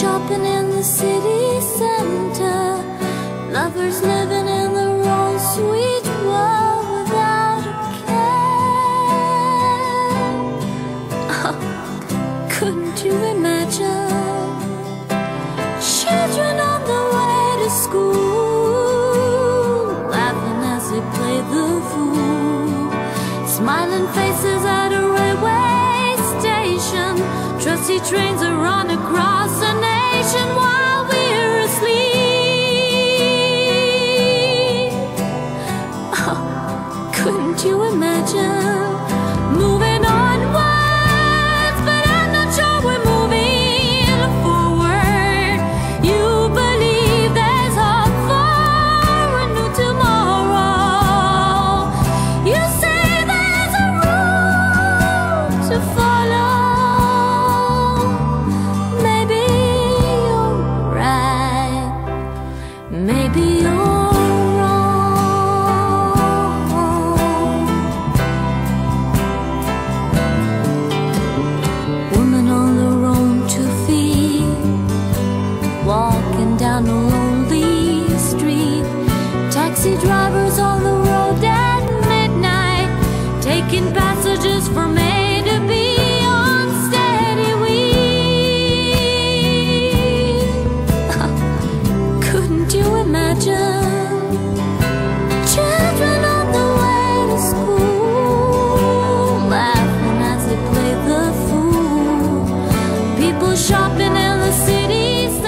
shopping in the city center, lovers living in the wrong sweet world without a care. Oh, couldn't you imagine? Children on the way to school, laughing as they play the fool, smiling faces at a railway station, trusty trains are run across the nation while we're asleep. Oh, couldn't you imagine? Moving onwards, but I'm not sure we're moving forward. You believe there's hope for a new tomorrow. You say there's a route to follow. Maybe you're wrong. Woman on her own two feet, walking down a lonely street. Taxi drivers on the road at midnight, taking passages from A to B on steady wheels. Couldn't you imagine? Children on the way to school, laughing as they play the fool, people shopping in the city center.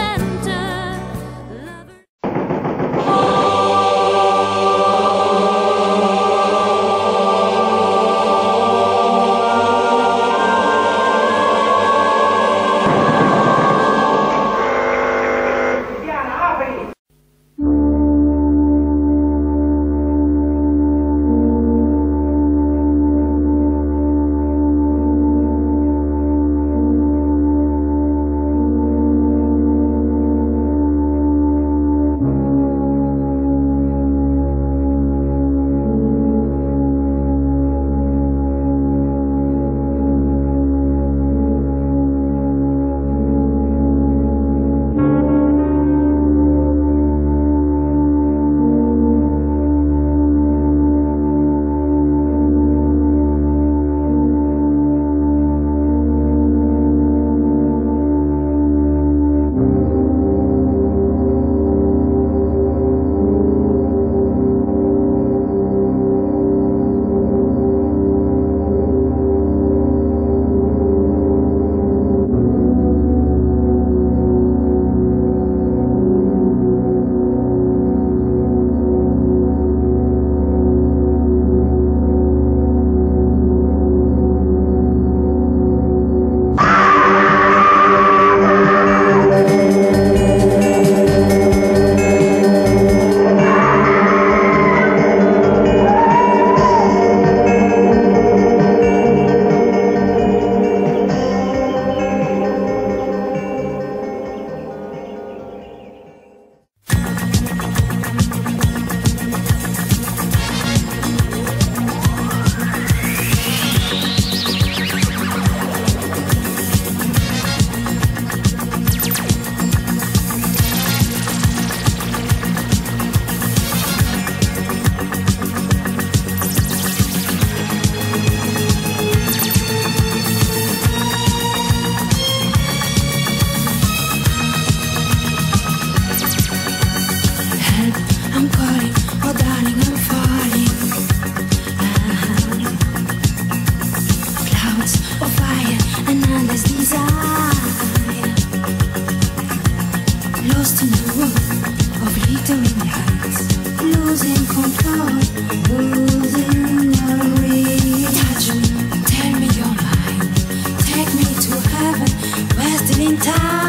Lost in the room of glittering lights, losing control, losing worry. Touch me, tell me your mind, take me to heaven, wasted in time.